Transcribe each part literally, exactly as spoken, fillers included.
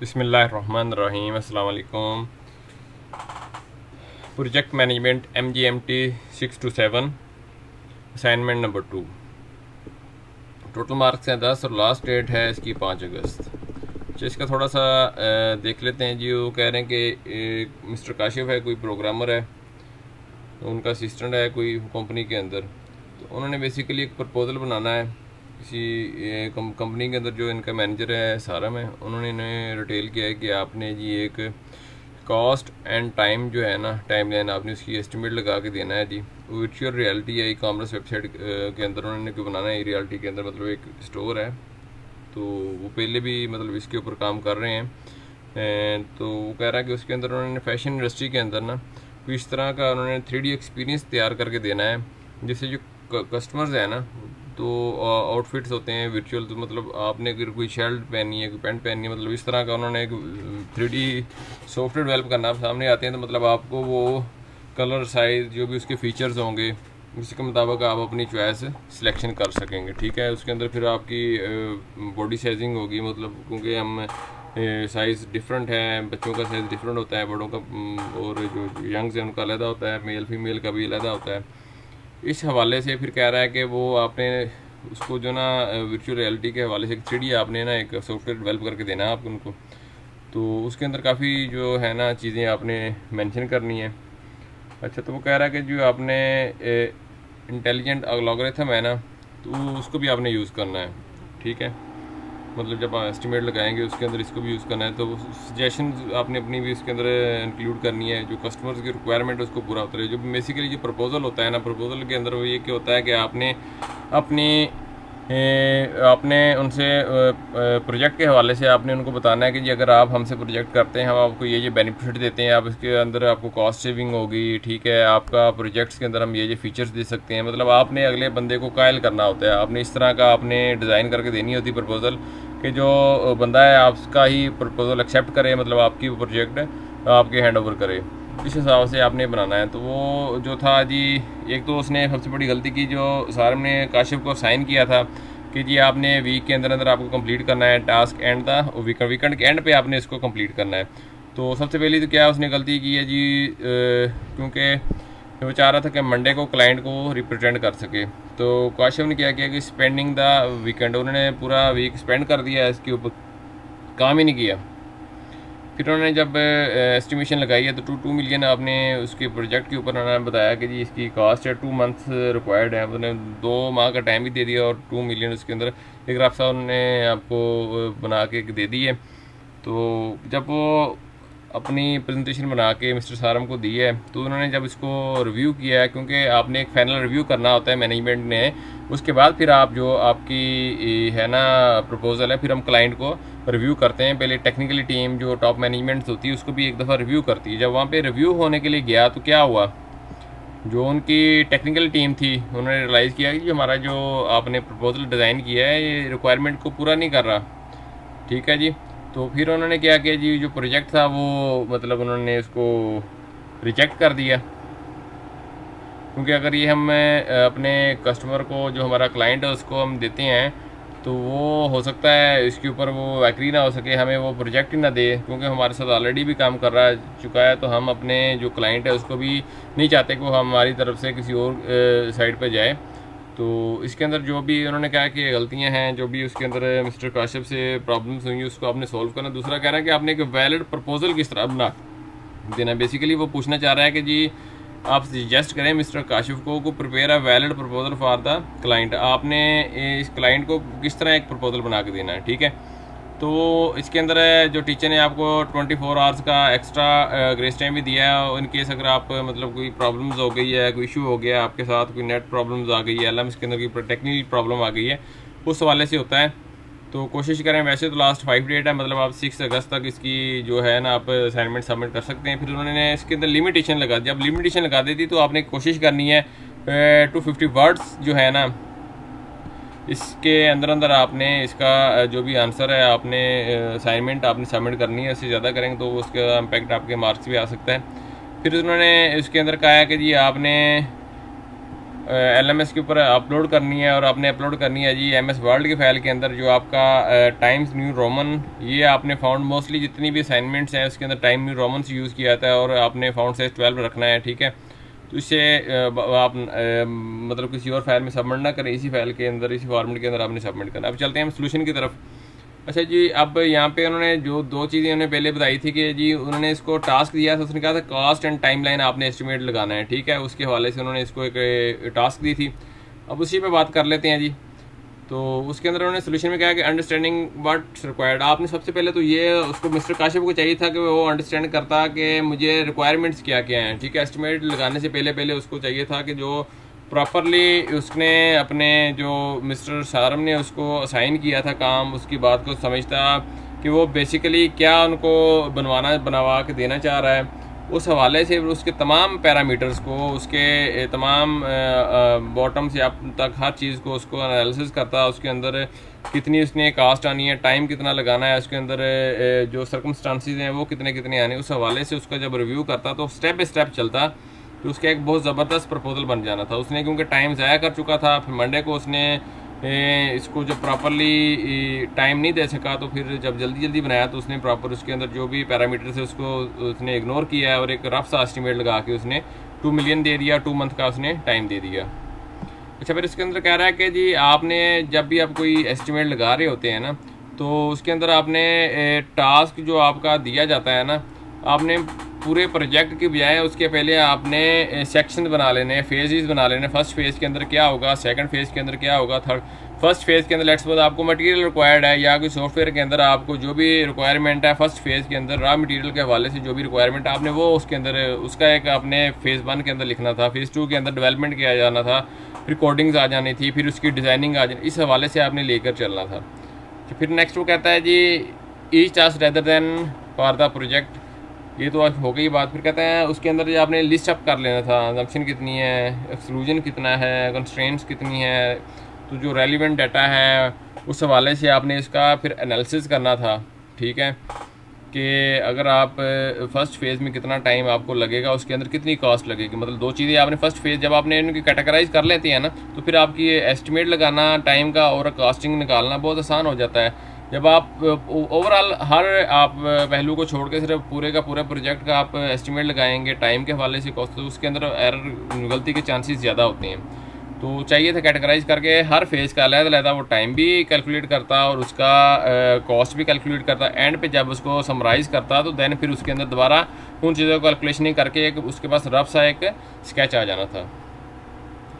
बिस्मिल्लाहिर्रहमानिर्रहीम अस्सलाम वालेकुम। Project management M G M T six two seven, assignment number two. Total marks हैं दस और लास्ट डेट है इसकी पाँच अगस्त। अच्छा, इसका थोड़ा सा देख लेते हैं जी। वो कह रहे हैं कि मिस्टर काशिफ है, कोई प्रोग्रामर है, उनका असिस्टेंट है कोई कंपनी के अंदर। तो उन्होंने बेसिकली एक प्रपोजल बनाना है किसी कंपनी के अंदर। जो इनका मैनेजर है सारम है, उन्होंने इन्हें रिटेल किया है कि आपने जी एक कॉस्ट एंड टाइम जो है ना, टाइम लाइन आपने उसकी एस्टिमेट लगा के देना है जी। वर्चुअल रियलिटी है, ई कॉमर्स वेबसाइट के अंदर उन्होंने क्यों बनाना है। रियलिटी के अंदर मतलब एक स्टोर है, तो वो पहले भी मतलब इसके ऊपर काम कर रहे हैं। तो वो कह रहा है कि उसके अंदर उन्होंने फैशन इंडस्ट्री के अंदर ना तो इस तरह का उन्होंने थ्री डी एक्सपीरियंस तैयार करके देना है, जैसे जो कस्टमर्स हैं ना तो आउटफिट्स होते हैं वर्चुअल। तो मतलब आपने अगर कोई शर्ट पहनी है, कोई पैंट पहनी है, मतलब इस तरह का उन्होंने एक थ्री डी सॉफ्टवेयर डेवलप करना। आप सामने आते हैं तो मतलब आपको वो कलर, साइज़, जो भी उसके फीचर्स होंगे उसके मुताबिक आप अपनी चॉइस सिलेक्शन कर सकेंगे। ठीक है, उसके अंदर फिर आपकी बॉडी साइजिंग होगी, मतलब क्योंकि हम साइज़ डिफरेंट है, बच्चों का साइज़ डिफरेंट होता है, बड़ों का और जो यंग्स हैं उनका अलहदा होता है, मेल फीमेल का भी अलहदा होता है। इस हवाले से फिर कह रहा है कि वो आपने उसको जो ना वर्चुअल रियलिटी के हवाले से थ्री डी आपने ना एक सॉफ्टवेयर डेवलप करके देना है आप उनको। तो उसके अंदर काफ़ी जो है ना चीज़ें आपने मेंशन करनी है। अच्छा, तो वो कह रहा है कि जो आपने इंटेलिजेंट एल्गोरिथम है ना तो उसको भी आपने यूज़ करना है। ठीक है, मतलब जब आप एस्टिमेट लगाएंगे उसके अंदर इसको भी यूज़ करना है। तो सजेशन आपने अपनी भी इसके अंदर इंक्लूड करनी है, जो कस्टमर्स की रिक्वायरमेंट उसको पूरा उतरे। जो बेसिकली जो प्रपोजल होता है ना, प्रपोजल के अंदर वो ये क्या होता है कि आपने अपनी आपने उनसे प्रोजेक्ट के हवाले से आपने उनको बताना है कि जी अगर आप हमसे प्रोजेक्ट करते हैं हम आपको ये ये बेनिफिट देते हैं, आप इसके अंदर आपको कॉस्ट सेविंग होगी। ठीक है, आपका प्रोजेक्ट्स के अंदर हम ये ये फीचर्स दे सकते हैं। मतलब आपने अगले बंदे को कायल करना होता है। आपने इस तरह का आपने डिज़ाइन करके देनी होती प्रपोजल कि जो बंदा है आपका ही प्रपोजल एक्सेप्ट करे, मतलब आपकी प्रोजेक्ट आपके हैंड ओवर करे। इस हिसाब से आपने बनाना है। तो वो जो था जी, एक तो उसने सबसे बड़ी गलती की जो सारम ने काशिफ को साइन किया था कि जी आपने वीक के अंदर अंदर आपको कंप्लीट करना है, टास्क एंड था और वीकेंड वीकेंड के एंड पे आपने इसको कंप्लीट करना है। तो सबसे पहली तो क्या उसने गलती की है जी, क्योंकि वो चाह रहा था कि मंडे को क्लाइंट को रिप्रेजेंट कर सके। तो काशिफ ने क्या किया कि स्पेंडिंग द वीकेंड, उन्होंने पूरा वीक स्पेंड कर दिया इसके ऊपर, काम ही नहीं किया। फिर उन्होंने जब एस्टिमेशन लगाई है तो टू टू मिलियन आपने उसके प्रोजेक्ट के ऊपर उन्होंने बताया कि जी इसकी कॉस्ट है, टू मंथ्स रिक्वायर्ड है। उन्होंने दो माह का टाइम भी दे दिया और टू मिलियन उसके अंदर एक रास्ता उन्होंने आपको बना के दे दी है। तो जब वो अपनी प्रेजेंटेशन बना के मिस्टर सारम को दी है तो उन्होंने जब इसको रिव्यू किया है, क्योंकि आपने एक फाइनल रिव्यू करना होता है मैनेजमेंट ने, उसके बाद फिर आप जो आपकी है ना प्रपोजल है फिर हम क्लाइंट को रिव्यू करते हैं। पहले टेक्निकली टीम जो टॉप मैनेजमेंट होती है उसको भी एक दफ़ा रिव्यू करती है। जब वहाँ पे रिव्यू होने के लिए गया तो क्या हुआ, जो उनकी टेक्निकल टीम थी उन्होंने रियलाइज़ किया कि हमारा जो आपने प्रपोजल डिज़ाइन किया है ये रिक्वायरमेंट को पूरा नहीं कर रहा। ठीक है जी, तो फिर उन्होंने क्या किया जी, जो प्रोजेक्ट था वो मतलब उन्होंने इसको रिजेक्ट कर दिया, क्योंकि अगर ये हम अपने कस्टमर को जो हमारा क्लाइंट है उसको हम देते हैं तो वो हो सकता है इसके ऊपर वो एग्री ना हो सके, हमें वो प्रोजेक्ट ही ना दे, क्योंकि हमारे साथ ऑलरेडी भी काम कर रहा चुका है। तो हम अपने जो क्लाइंट है उसको भी नहीं चाहते कि वो हमारी तरफ से किसी और साइड पे जाए। तो इसके अंदर जो भी उन्होंने कहा कि गलतियां हैं, जो भी उसके अंदर मिस्टर काशिफ से प्रॉब्लम्स हुई उसको आपने सॉल्व करना। दूसरा कह रहा है कि आपने एक वैलिड प्रपोजल किस तरह बना देना, बेसिकली वो पूछना चाह रहा है कि जी आप सजेस्ट करें मिस्टर काशिफ को को prepare a valid proposal for the client, आपने इस क्लाइंट को किस तरह एक प्रपोजल बना के देना है। ठीक है, तो इसके अंदर जो टीचर ने आपको चौबीस आवर्स का एक्स्ट्रा ग्रेस टाइम भी दिया है इन केस अगर आप मतलब कोई प्रॉब्लम्स हो गई है, कोई इशू हो गया आपके साथ, कोई नेट प्रॉब्लम्स आ गई है, एल एम एस के अंदर कोई टेक्निकल प्रॉब्लम आ गई है, उस हवाले से होता है। तो कोशिश करें, वैसे तो लास्ट फाइव डेट है, मतलब आप सिक्स अगस्त तक इसकी जो है ना आप असाइनमेंट सबमिट कर सकते हैं। फिर उन्होंने इसके अंदर लिमिटेशन लगा दी। अब लिमिटेशन लगा देती तो आपने कोशिश करनी है टू फिफ्टी वर्ड्स जो है ना इसके अंदर अंदर आपने इसका जो भी आंसर है आपने असाइनमेंट आपने सबमिट करनी है। इससे ज़्यादा करेंगे तो उसका इम्पैक्ट आपके मार्क्स भी आ सकता है। फिर उन्होंने इसके अंदर कहा है कि जी आपने एलएमएस के ऊपर अपलोड करनी है और आपने अपलोड करनी है जी एमएस वर्ड की फाइल के अंदर, जो आपका टाइम्स न्यू रोमन, ये आपने फाउंड मोस्टली जितनी भी असाइनमेंट्स हैं उसके अंदर टाइम्स न्यू रोमन से यूज़ किया जाता है और आपने फाउंड साइज ट्वेल्व रखना है, ठीक है। तो इससे आप मतलब किसी और फाइल में सबमिट ना करें, इसी फाइल के अंदर इसी फॉर्मेट के अंदर आपने सबमिट करना। अब चलते हैं हम सोल्यूशन की तरफ। अच्छा जी, अब यहाँ पे उन्होंने जो दो चीज़ें उन्हें पहले बताई थी कि जी उन्होंने इसको टास्क दिया था, उसने कहा था कॉस्ट एंड टाइमलाइन आपने एस्टिमेट लगाना है, ठीक है। उसके हवाले से उन्होंने इसको एक टास्क दी थी। अब उसी पे बात कर लेते हैं जी। तो उसके अंदर उन्होंने सोल्यूशन में कहा कि अंडरस्टैंडिंग व्हाट रिक्वायर्ड, आपने सबसे पहले तो ये उसको मिस्टर काशिफ को चाहिए था कि वो अंडरस्टैंड करता कि मुझे रिक्वायरमेंट्स क्या क्या हैं, ठीक है। एस्टिमेट लगाने से पहले पहले उसको चाहिए था कि जो प्रॉपरली उसने अपने जो मिस्टर सारम ने उसको असाइन किया था काम, उसकी बात को समझता कि वो बेसिकली क्या उनको बनवाना बनवा के देना चाह रहा है। उस हवाले से उसके तमाम पैरामीटर्स को, उसके तमाम बॉटम से आप तक हर चीज़ को उसको एनालिसिस करता, उसके अंदर कितनी उसने कास्ट आनी है, टाइम कितना लगाना है, उसके अंदर जो सर्कमस्टांसिस हैं वो कितने कितने आने, उस हवाले से उसका जब रिव्यू करता तो स्टेप बाई स्टेप चलता, तो उसका एक बहुत ज़बरदस्त प्रपोजल बन जाना था। उसने क्योंकि टाइम ज़ाया कर चुका था, फिर मंडे को उसने इसको जब प्रॉपरली टाइम नहीं दे सका तो फिर जब जल्दी जल्दी बनाया तो उसने प्रॉपर उसके अंदर जो भी पैरामीटर्स है उसको उसने इग्नोर किया और एक रफ सा एस्टिमेट लगा के उसने टू मिलियन दे दिया, टू मंथ का उसने टाइम दे दिया। अच्छा, फिर इसके अंदर कह रहा है कि जी आपने जब भी आप कोई एस्टिमेट लगा रहे होते हैं ना, तो उसके अंदर आपने टास्क जो आपका दिया जाता है ना, आपने पूरे प्रोजेक्ट की बजाय उसके पहले आपने सेक्शन बना लेने, फेजेस बना लेने। फर्स्ट फेज़ के अंदर क्या होगा, सेकंड फेज़ के अंदर क्या होगा, थर्ड फर्स्ट फेज़ के अंदर लेट्स सपोज आपको मटेरियल रिक्वायर्ड है या कोई सॉफ्टवेयर के अंदर आपको जो भी रिक्वायरमेंट है, फर्स्ट फेज़ के अंदर रॉ मटेरियल के हवाले से जो भी रिक्वायरमेंट है आपने वो उसके अंदर उसका एक आपने फेज़ वन के अंदर लिखना था, फेज़ टू के अंदर डेवलपमेंट किया जाना था, फिर कोडिंग्स आ जानी थी, फिर उसकी डिज़ाइनिंग आ जानी, इस हवाले से आपने लेकर चलना था। फिर नेक्स्ट वो कहता है जी each task rather than for the project, ये तो आज हो गई बात। फिर कहते हैं उसके अंदर जो आपने लिस्ट अप कर लेना था, कंजम्पशन कितनी है, एक्सक्लूजन कितना है, कंस्ट्रेंट्स कितनी है, तो जो रेलिवेंट डाटा है उस हवाले से आपने इसका फिर एनालिसिस करना था, ठीक है, कि अगर आप फर्स्ट फेज़ में कितना टाइम आपको लगेगा, उसके अंदर कितनी कॉस्ट लगेगी। मतलब दो चीज़ें आपने फर्स्ट फेज़ जब आपने इनकी कैटेगराइज कर लेती है ना, तो फिर आपकी एस्टिमेट लगाना, टाइम का और कास्टिंग निकालना बहुत आसान हो जाता है। जब आप ओवरऑल हर आप पहलू को छोड़ के सिर्फ पूरे का पूरा प्रोजेक्ट का आप एस्टिमेट लगाएंगे टाइम के हवाले से, कॉस्ट, तो उसके अंदर एरर, गलती के चांसेस ज़्यादा होते हैं। तो चाहिए था कैटेगराइज करके हर फेज़ का अलग अलग वो टाइम भी कैलकुलेट करता और उसका कॉस्ट भी कैलकुलेट करता, एंड पे जब उसको समराइज़ करता तो दैन फिर उसके अंदर दोबारा उन चीज़ों को कैलकुलेशन करके एक उसके पास रफ सा एक स्केच आ जाना था।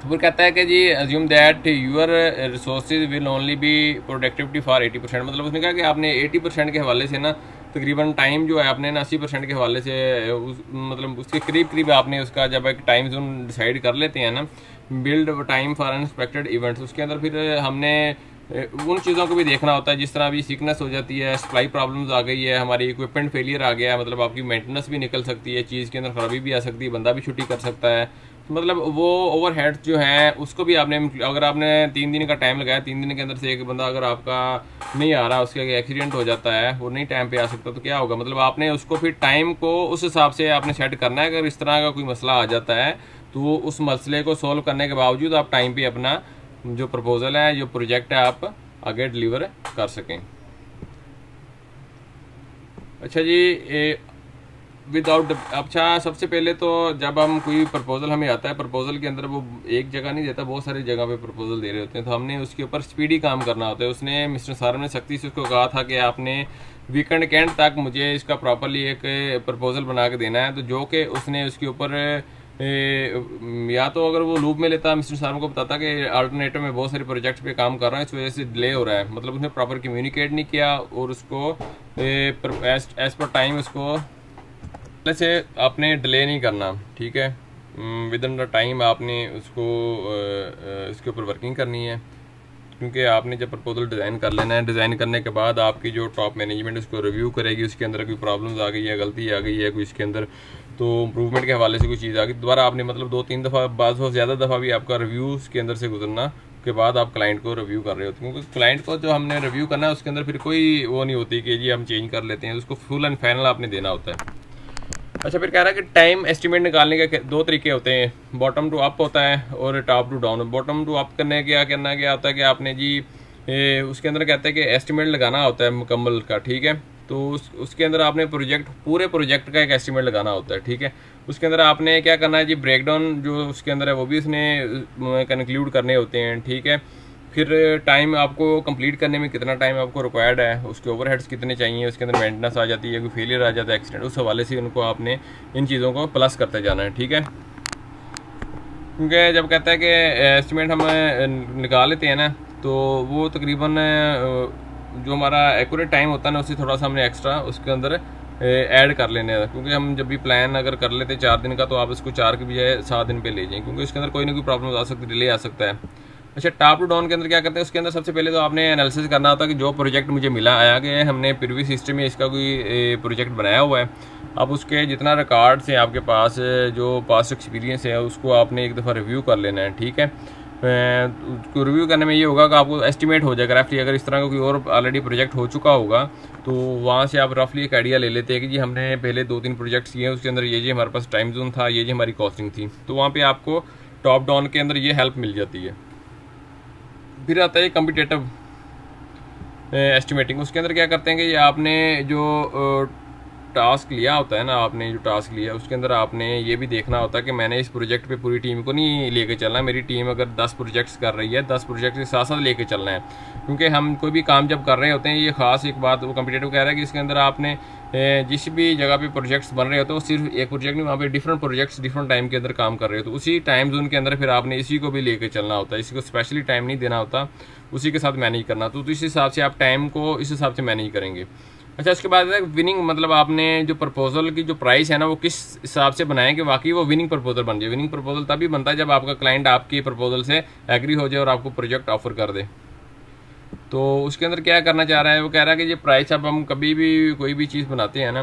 तो फिर कहता है कि जी assume that your resources will only be productivity for eighty percent, मतलब उसने कहा कि आपने एटी परसेंट के हवाले से ना तकरीबन टाइम जो है आपने ना अस्सी परसेंट के हवाले से उस मतलब उसके करीब करीब आपने उसका जब एक टाइम जोन डिसाइड कर लेते हैं ना, build time for unexpected events, उसके अंदर फिर हमने उन चीज़ों को भी देखना होता है जिस तरह अभी सिकनेस हो जाती है, सप्लाई प्रॉब्लम्स आ गई है, हमारी इक्विपमेंट फेलियर आ गया है, मतलब आपकी मेंटेनेंस भी निकल सकती है, चीज़ के अंदर खराबी भी आ सकती है, बंदा भी छुट्टी कर सकता है, मतलब वो ओवरहेड जो है उसको भी आपने, अगर आपने तीन दिन का टाइम लगाया, तीन दिन के अंदर से एक बंदा अगर आपका नहीं आ रहा, उसके एक्सीडेंट हो जाता है, वो नहीं टाइम पे आ सकता, तो क्या होगा। मतलब आपने उसको फिर टाइम को उस हिसाब से आपने सेट करना है, अगर इस तरह का कोई मसला आ जाता है तो उस मसले को सोल्व करने के बावजूद आप टाइम पर अपना जो प्रपोजल है, जो प्रोजेक्ट है, आप आगे डिलीवर कर सकें। अच्छा जी, विदाउट, अच्छा सबसे पहले तो जब हम कोई प्रपोजल हमें आता है, प्रपोजल के अंदर वो एक जगह नहीं देता, बहुत सारी जगह पे प्रपोजल दे रहे होते हैं, तो हमने उसके ऊपर स्पीडी काम करना होता है। उसने मिस्टर सारम ने सख्ती से उसको कहा था कि आपने वीकेंड के एंड तक मुझे इसका प्रॉपरली एक प्रपोजल बना के देना है, तो जो कि उसने उसके ऊपर या तो अगर वो लूप में लेता, मिस्टर सारम को बताता कि अल्टरनेटिव में बहुत सारे प्रोजेक्ट्स पे काम कर रहा है, इस वजह से डिले हो रहा है, मतलब उसने प्रॉपर कम्युनिकेट नहीं किया और उसको एज पर टाइम उसको पहले से आपने डिले नहीं करना, ठीक है, विद इन द टाइम आपने उसको इसके ऊपर वर्किंग करनी है, क्योंकि आपने जब प्रपोजल डिज़ाइन कर लेना है, डिज़ाइन करने के बाद आपकी जो टॉप मैनेजमेंट उसको रिव्यू करेगी, उसके अंदर कोई प्रॉब्लम्स आ गई है, गलती आ गई है, कोई इसके अंदर तो इम्प्रूवमेंट के हवाले से कोई चीज़ आ गई, दोबारा आपने मतलब दो तीन दफ़ा, बाद ज़्यादा दफ़ा भी आपका रिव्यू के अंदर से गुजरना के बाद आप क्लाइंट को रिव्यू कर रहे होते हैं, क्योंकि क्लाइंट को जो हमने रिव्यू करना है उसके अंदर फिर कोई वो नहीं होती कि जी हम चेंज कर लेते हैं, उसको फुल एंड फाइनल आपने देना होता है। अच्छा, फिर कह रहा है कि टाइम एस्टिमेट निकालने के दो तरीके होते हैं, बॉटम टू अप होता है और top to down. Bottom to up करने क्या करना क्या होता है कि आपने जी ए, उसके अंदर कहते हैं कि एस्टिमेट लगाना होता है मुकम्मल का, ठीक है। तो उस उसके अंदर आपने प्रोजेक्ट पूरे प्रोजेक्ट का एक एस्टिमेट लगाना होता है, ठीक है। उसके अंदर आपने क्या करना है जी, ब्रेकडाउन जो उसके अंदर है वो भी उसने कंक्लूड करने होते हैं, ठीक है। फिर टाइम आपको कंप्लीट करने में कितना टाइम आपको रिक्वायर्ड है, उसके ओवरहेड्स कितने चाहिए, उसके अंदर मेंटेनेंस आ जाती है, कोई फेलियर आ जाता है, एक्सीडेंट, उस हवाले से उनको आपने इन चीज़ों को प्लस करते जाना है, ठीक है। क्योंकि जब कहता है कि एस्टिमेट हम निकाल लेते हैं ना, तो वो तकरीबन जो हमारा एक्यूरेट टाइम होता है ना, उससे थोड़ा सा हमने एक्स्ट्रा उसके अंदर ऐड कर लेने हैं, क्योंकि हम जब भी प्लान अगर कर लेते हैं चार दिन का, तो आप इसको चार के बजाय सात दिन पे ले जाएँ, क्योंकि उसके अंदर कोई ना कोई प्रॉब्लम आ सकती है, डिले आ सकता है। अच्छा, टॉप टू डाउन के अंदर क्या करते हैं, उसके अंदर सबसे पहले तो आपने एनालिसिस करना होता है कि जो प्रोजेक्ट मुझे मिला आया कि हमने प्रीवियस हिस्ट्री में इसका कोई प्रोजेक्ट बनाया हुआ है, अब उसके जितना रिकॉर्ड्स हैं आपके पास, जो पास्ट एक्सपीरियंस है, उसको आपने एक दफ़ा रिव्यू कर लेना है, ठीक है। उसको रिव्यू करने में ये होगा कि आपको एस्टिमेट हो जाएगा रफली, अगर इस तरह का कोई और ऑलरेडी प्रोजेक्ट हो चुका होगा तो वहाँ से आप रफली एक आइडिया ले लेते हैं कि जी हमने पहले दो तीन प्रोजेक्ट्स किए हैं, उसके अंदर ये जी हमारे पास टाइम जोन था, ये जी हमारी कॉस्टिंग थी, तो वहाँ पर आपको टॉप डाउन के अंदर ये हेल्प मिल जाती है। फिर आता है कम्पिटेटिव एस्टिमेटिंग, उसके अंदर क्या करते हैं कि आपने जो टास्क लिया होता है ना, आपने जो टास्क लिया उसके अंदर आपने ये भी देखना होता है कि मैंने इस प्रोजेक्ट पे पूरी टीम को नहीं लेके चलना, मेरी टीम अगर दस प्रोजेक्ट्स कर रही है, दस प्रोजेक्ट के साथ साथ लेके चलना है, क्योंकि हम कोई भी काम जब कर रहे होते हैं, ये खास एक बात वो कम्पिटेटिव कह रहा है कि इसके अंदर आपने जिस भी जगह पे प्रोजेक्ट्स बन रहे होते हैं, वो सिर्फ एक प्रोजेक्ट नहीं, वहाँ पे डिफरेंट प्रोजेक्ट्स डिफरेंट टाइम के अंदर काम कर रहे हो, तो उसी टाइम जोन के अंदर फिर आपने इसी को भी लेके चलना होता है, इसी को स्पेशली टाइम नहीं देना होता, उसी के साथ मैनेज करना, तो इस हिसाब से आप टाइम को इस हिसाब से मैनेज करेंगे। अच्छा, इसके बाद विनिंग, मतलब आपने जो प्रपोजल की जो प्राइस है ना, वो किस हिसाब से बनाएं कि वाकई वो विनिंग प्रपोजल बन जाए। विनिंग प्रपोजल तभी बनता है जब आपका क्लाइंट आपकी प्रपोजल से एग्री हो जाए और आपको प्रोजेक्ट ऑफर कर दे। तो उसके अंदर क्या करना चाह रहा है, वो कह रहा है कि ये प्राइस अब हम कभी भी कोई भी चीज़ बनाते हैं ना,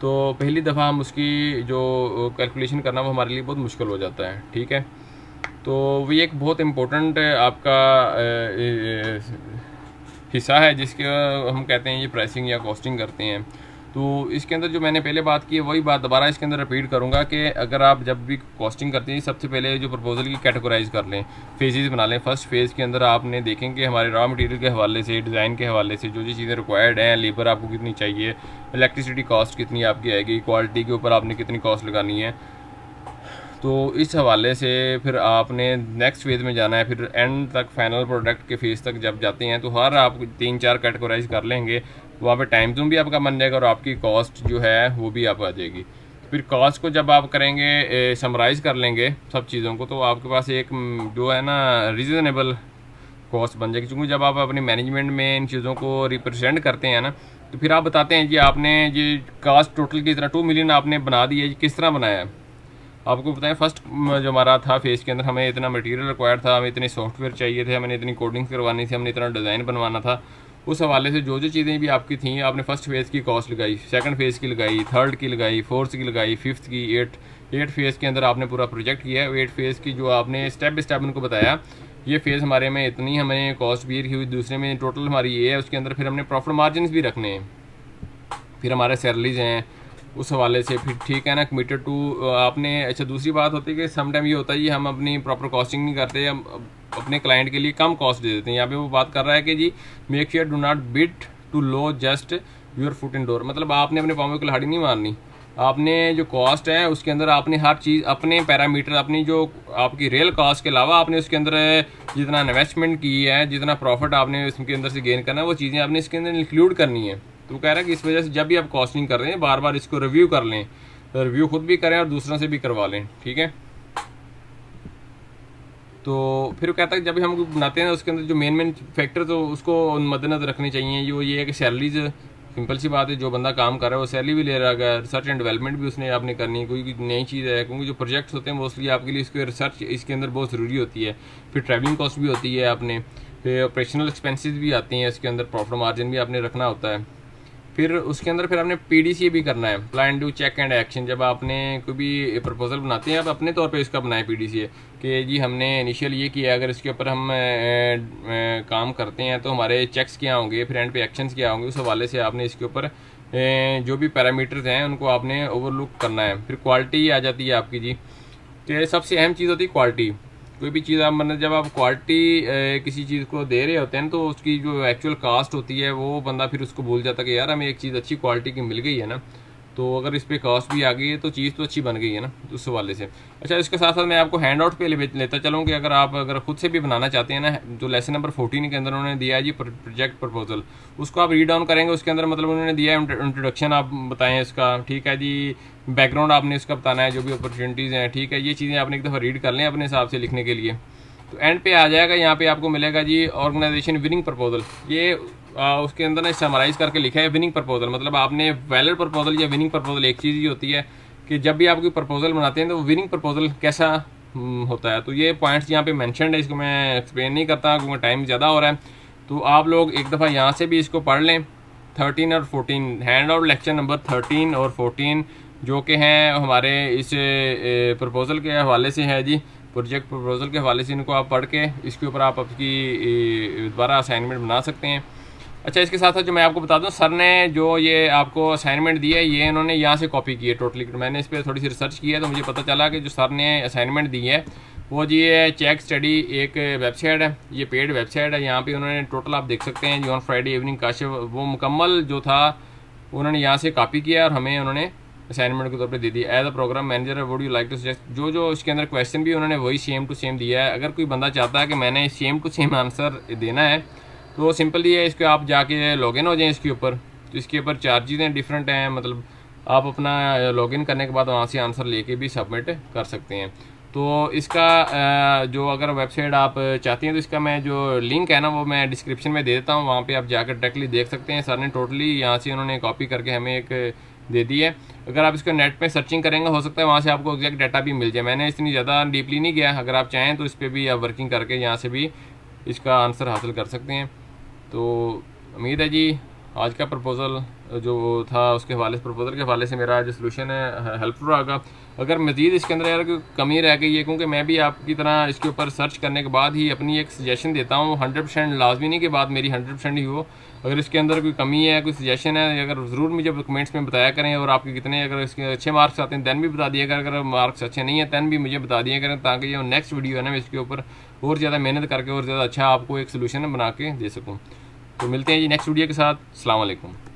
तो पहली दफ़ा हम उसकी जो कैलकुलेशन करना वो हमारे लिए बहुत मुश्किल हो जाता है, ठीक है। तो ये एक बहुत इम्पोर्टेंट आपका हिस्सा है जिसके हम कहते हैं ये प्राइसिंग या कॉस्टिंग करते हैं। तो इसके अंदर जो मैंने पहले बात की है वही बात दोबारा इसके अंदर रिपीट करूंगा कि अगर आप जब भी कॉस्टिंग करते हैं, सबसे पहले जो प्रपोजल की कैटेगराइज कर लें, फेजेस बना लें। फर्स्ट फेज़ के अंदर आपने देखें कि हमारे रॉ मटेरियल के हवाले से, डिज़ाइन के हवाले से जो जो चीज़ें रिक्वायर्ड हैं, लेबर आपको कितनी चाहिए, इलेक्ट्रिसिटी कॉस्ट कितनी आपकी आएगी, क्वालिटी के ऊपर आपने कितनी कॉस्ट लगानी है, तो इस हवाले से फिर आपने नेक्स्ट फेज़ में जाना है। फिर एंड तक, फाइनल प्रोडक्ट के फेज़ तक जब जाते हैं तो हर आप तीन चार कैटेगराइज कर लेंगे, वहाँ पे टाइम जोन भी आपका बन जाएगा और आपकी कॉस्ट जो है वो भी आप आ जाएगी। फिर कॉस्ट को जब आप करेंगे, समराइज़ कर लेंगे सब चीज़ों को, तो आपके पास एक जो है ना रीज़नेबल कॉस्ट बन जाएगी, क्योंकि जब आप अपने मैनेजमेंट में इन चीज़ों को रिप्रेजेंट करते हैं ना, तो फिर आप बताते हैं कि आपने ये कॉस्ट टोटल किस तरह टू मिलियन आपने बना दी है, किस तरह बनाया है। आपको बताएं, फर्स्ट जो हमारा था फेज़ के अंदर हमें इतना मटेरियल रिक्वायर्ड था, हमें इतने सॉफ्टवेयर चाहिए थे, हमें इतनी कोडिंग्स करवानी थी, हमने इतना डिज़ाइन बनवाना था, उस हवाले से जो जो चीज़ें भी आपकी थी आपने फर्स्ट फेज़ की कॉस्ट लगाई, सेकंड फेज़ की लगाई, थर्ड की लगाई, फोर्थ की लगाई, फिफ्थ की, एट एट फेज़ के अंदर आपने पूरा प्रोजेक्ट किया है। एट फेज़ की जो आपने स्टेप बाई स्टेप उनको बताया, ये फेज़ हमारे में इतनी हमें कॉस्ट भी रखी हुई, दूसरे में टोटल हमारी ये है, उसके अंदर फिर हमने प्रॉफिट मार्जिन भी रखने हैं, फिर हमारे सैलरीज हैं उस हवाले से, फिर ठीक है ना कमिटेड टू आपने। अच्छा, दूसरी बात होती है कि समटाइम ये होता है कि हम अपनी प्रॉपर कॉस्टिंग नहीं करते, हम अपने क्लाइंट के लिए कम कॉस्ट दे देते हैं। यहाँ पे वो बात कर रहा है कि जी make sure do not bid too low, just your foot in door, मतलब आपने अपने पाँव में कुल्हाड़ी नहीं मारनी, आपने जो कॉस्ट है उसके अंदर आपने हर चीज़ अपने पैरामीटर, अपनी जो आपकी रियल कॉस्ट के अलावा आपने उसके अंदर जितना इन्वेस्टमेंट की है, जितना प्रॉफिट आपने इसके अंदर से गेन करना है, वो चीज़ें आपने इसके अंदर इंक्लूड करनी है। तो कह रहा है कि इस वजह से जब भी आप कॉस्टिंग कर रहे हैं, बार बार इसको रिव्यू कर लें, तो रिव्यू खुद भी करें और दूसरों से भी करवा लें, ठीक है। तो फिर वो कहता है कि जब भी हम बनाते हैं उसके अंदर जो मेन मेन फैक्टर तो उसको मद्देनजर रखने चाहिए। वो ये है कि सैलरीज, सिंपल सी बात है, जो बंदा काम कर रहा है वो सैलरी भी ले रहा है, रिसर्च एंड डेवलपमेंट भी उसने आपने करनी है, कोई नई चीज़ है, क्योंकि जो प्रोजेक्ट्स होते हैं मोस्टली आपके लिए इसके रिसर्च इसके अंदर बहुत ज़रूरी होती है। फिर ट्रैवलिंग कॉस्ट भी होती है, आपने फिर ऑपरेशनल एक्सपेंसिस भी आती हैं, इसके अंदर प्रॉफिट मार्जिन भी आपने रखना होता है। फिर उसके अंदर फिर आपने पीडीसीए भी करना है, plan to check and action. जब आपने कोई भी प्रपोजल बनाते हैं आप अपने तौर पे इसका बनाए पीडीसीए कि जी हमने इनिशियल ये किया, अगर इसके ऊपर हम ए, ए, काम करते हैं तो हमारे चेक्स क्या होंगे, फिर एंड पे एक्शंस क्या होंगे, उस हवाले से आपने इसके ऊपर जो भी पैरामीटर्स हैं उनको आपने ओवरलुक करना है। फिर क्वालिटी आ जाती है आपकी जी, तो सबसे अहम चीज़ होती है क्वालिटी। कोई भी चीज़ आप मतलब जब आप क्वालिटी किसी चीज़ को दे रहे होते हैं ना, तो उसकी जो एक्चुअल कास्ट होती है वो बंदा फिर उसको भूल जाता है कि यार हमें एक चीज़ अच्छी क्वालिटी की मिल गई है ना, तो अगर इस पर कास्ट भी आ गई है तो चीज़ तो अच्छी बन गई है ना उस हवाले से। अच्छा, इसके साथ साथ मैं आपको हैंड आउट पे लेता चलूँ कि अगर आप अगर खुद से भी बनाना चाहते हैं ना, जो लेसन नंबर फोर्टीन के अंदर उन्होंने दिया है जी प्रोजेक्ट प्रपोजल, उसको आप रीड डाउन करेंगे। उसके अंदर मतलब उन्होंने दिया है इंट्रोडक्शन आप बताएँ इसका, ठीक है जी, बैकग्राउंड आपने इसका बताना है, जो भी अपॉर्चुनिटीज़ हैं, ठीक है, ये चीज़ें आपने एक दफ़ा रीड कर लें अपने हिसाब से लिखने के लिए। तो एंड पे आ जाएगा, यहाँ पे आपको मिलेगा जी ऑर्गेनाइजेशन विनिंग प्रपोजल, ये आ, उसके अंदर ना समराइज करके लिखा है विनिंग प्रपोजल। मतलब आपने वैलिड प्रपोजल या विनिंग प्रपोजल, एक चीज़ ही होती है कि जब भी आप कोई प्रपोजल बनाते हैं तो विनिंग प्रपोजल कैसा होता है, तो ये पॉइंट्स यहाँ पे मैंशनड है। इसको मैं एक्सप्लेन नहीं करता क्योंकि टाइम ज़्यादा हो रहा है, तो आप लोग एक दफ़ा यहाँ से भी इसको पढ़ लें। थर्टीन और fourteen hand out lecture number thirteen और फोर्टीन जो कि हैं हमारे इस प्रपोजल के हवाले से है जी, प्रोजेक्ट प्रपोजल के हवाले से, इनको आप पढ़ के इसके ऊपर आप आपकी दोबारा असाइनमेंट बना सकते हैं। अच्छा, इसके साथ साथ जो मैं आपको बता दूं, सर ने जो ये आपको असाइनमेंट दी है ये इन्होंने यहाँ से कॉपी की है टोटली। मैंने इस पर थोड़ी सी रिसर्च की है तो मुझे पता चला कि जो सर ने असाइनमेंट दी है वो जी है चेक स्टडी, एक वेबसाइट है, ये पेड वेबसाइट है। यहाँ पर उन्होंने टोटल आप देख सकते हैं जी ऑन फ्राइडे इवनिंग काशिफ वो मुकम्मल जो था उन्होंने यहाँ से कॉपी किया और हमें उन्होंने असाइनमेंट के तौर पे दे दी। As a program manager would you like to suggest, जो जो इसके अंदर क्वेश्चन भी उन्होंने वही सेम टू सेम दिया है। अगर कोई बंदा चाहता है कि मैंने सेम टू सेम आंसर देना है तो सिंपली है इसको आप जाके लॉगिन हो जाएं इसके ऊपर। तो इसके ऊपर चार्जेज हैं डिफरेंट हैं, मतलब आप अपना लॉगिन करने के बाद वहाँ से आंसर लेके भी सबमिट कर सकते हैं। तो इसका जो अगर वेबसाइट आप चाहती हैं तो इसका मैं जो लिंक है ना वो मैं डिस्क्रिप्शन में दे देता हूँ, वहाँ पर आप जाकर डायरेक्टली देख सकते हैं। सर ने टोटली यहाँ से उन्होंने कॉपी करके हमें एक दे दी है। अगर आप इसको नेट पे सर्चिंग करेंगे हो सकता है वहाँ से आपको एग्जैक्ट डाटा भी मिल जाए। मैंने इतनी ज़्यादा डीपली नहीं किया, अगर आप चाहें तो इस पर भी आप वर्किंग करके यहाँ से भी इसका आंसर हासिल कर सकते हैं। तो उम्मीद है जी आज का प्रपोज़ल जो था उसके हवाले से, प्रपोज़ल के हवाले से मेरा जो सोल्यूशन है हेल्पफुल होगा। अगर मज़ीद इसके अंदर यार कोई कमी रह गई है, क्योंकि मैं भी आपकी तरह इसके ऊपर सर्च करने के बाद ही अपनी एक सजेशन देता हूँ, हंड्रेड परसेंट लाजमी नहीं कि बात मेरी हंड्रेड परसेंट ही हो। अगर इसके अंदर कोई कमी है, कोई सजेशन है, अगर ज़रूर मुझे कमेंट्स में बताया करें। और आपके कितने अगर इसके अच्छे मार्क्स आते हैं दैन भी बता दिया करें, अगर मार्क्स अच्छे नहीं हैं दैन भी मुझे बता दिया करें, ताकि ये नेक्स्ट वीडियो है ना मैं इसके ऊपर और ज़्यादा मेहनत करके और ज़्यादा अच्छा आपको एक सोल्यूशन बना के दे सकूँ। तो मिलते हैं जी नेक्स्ट वीडियो के साथ। अस्सलाम वालेकुम।